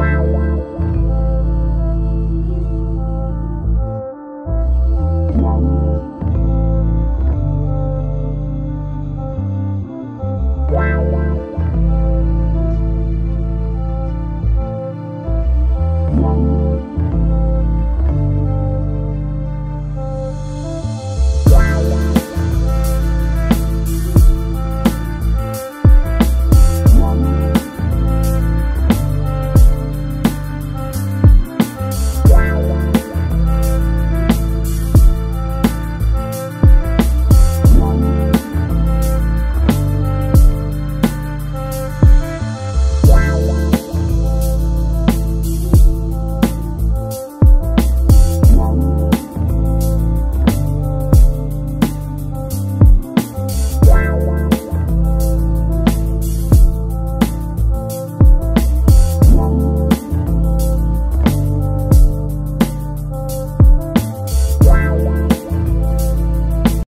Wow.